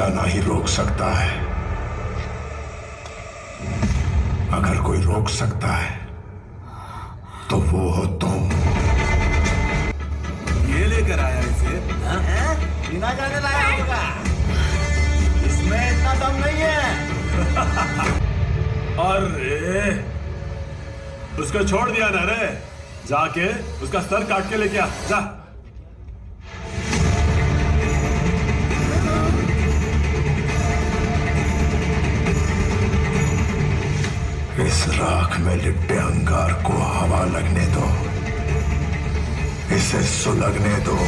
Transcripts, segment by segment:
लगाना ही रोक सकता है। अगर कोई रोक सकता है तो वो हो तुम। ये लेकर आया इसे बिना जाने लाया होगा। इसमें इतना दम नहीं है। अरे उसको छोड़ दिया ना रे, जाके उसका सर काट के लेके आ जा। इस राख में लिपटे अंगार को हवा लगने दो, इसे सुलगने दो।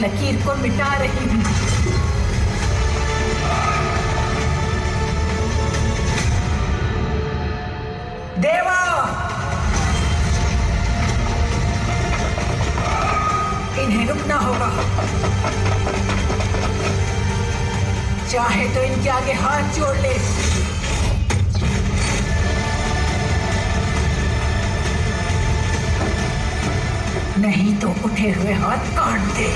लकीर को मिटा रही हूँ। देवा, इन्हें रुकना होगा। चाहे तो इनके आगे हाथ जोड़ ले। नहीं तो उठे हुए हाथ काट दे।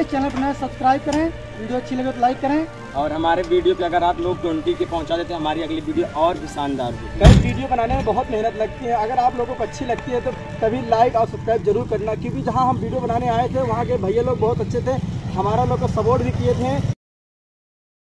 इस चैनल पर नए सब्सक्राइब करें, वीडियो अच्छी लगे तो लाइक करें, और हमारे वीडियो पे अगर आप लोग 20 के पहुंचा देते हैं हमारी अगली वीडियो और भी शानदार होगी। कई वीडियो बनाने में बहुत मेहनत लगती है, अगर आप लोगों को अच्छी लगती है तो तभी लाइक और सब्सक्राइब जरूर करना, क्योंकि जहाँ हम वीडियो बनाने आए थे वहाँ के भैया लोग बहुत अच्छे थे, हमारा लोग का सपोर्ट भी किए थे।